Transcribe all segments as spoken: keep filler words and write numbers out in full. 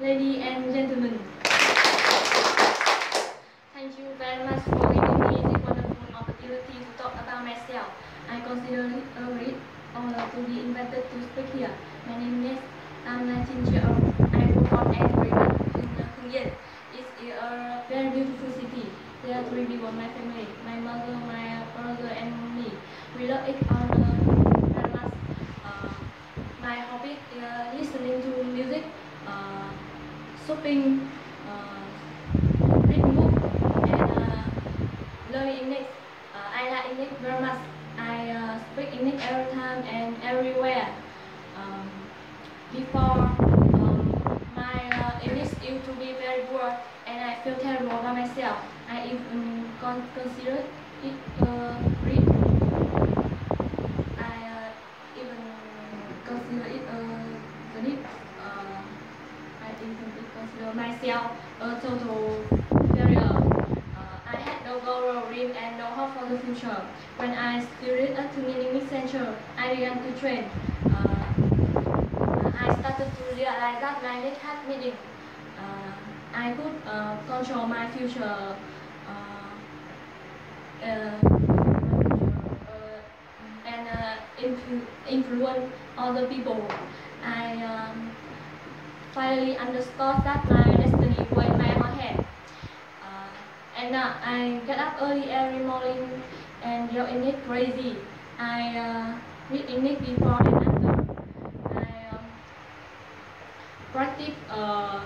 Ladies and gentlemen, thank you very much for giving me this wonderful opportunity to talk about myself. I consider it a great honor to be invited to speak here. My name is Anna Chin-Chi. I'm from Korea, Korea. It's a very beautiful city. There are three people in my family: my mother, my brother, and me. We love each other very much. Uh, my hobby is uh, listening to music. Uh, shopping, uh, read books, and uh, learn English. Uh, I like English very much. I uh, speak English every time and everywhere. Um, before, um, my uh, English used to be very poor, and I feel terrible about myself. I even um, considered it uh, read. I uh, even consider it a uh, read. Consider myself a total failure. Uh, I had no goal, dream, and no hope for the future. When I studied at the academic center, I began to train. Uh, I started to realize that my needs had meaning. Uh, I could uh, control my future. Uh, uh, uh, and uh, influ influence other people. I. Um, Finally, understood that my destiny was in my own hand. Uh, and now I get up early every morning and yell English crazy. I uh, read English before and after. I um, practice uh,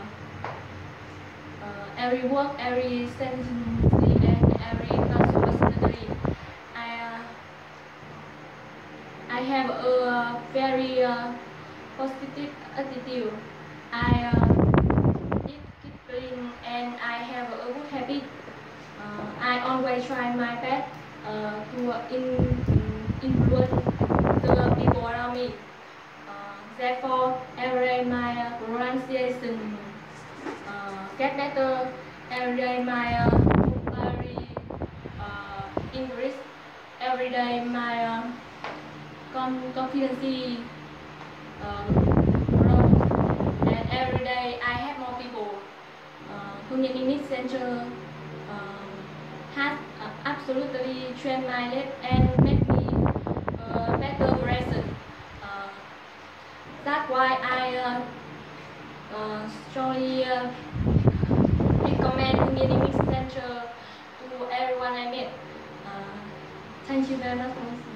uh, every word, every sentence, and every conversation. I uh, I have a very uh, positive attitude. I uh, eat clean and I have a good habit. Uh, I always try my best uh, to uh, in, influence the people around me. Uh, therefore, every day my pronunciation uh, gets better. Every day my uh, vocabulary uh, increase. Every day my uh, confidence uh, Every day I have more people. Korean uh, English Center uh, has uh, absolutely trained my life and made me a uh, better person. Uh, that's why I uh, uh, strongly uh, recommend Korean English Center to everyone I meet. Uh, thank you very much.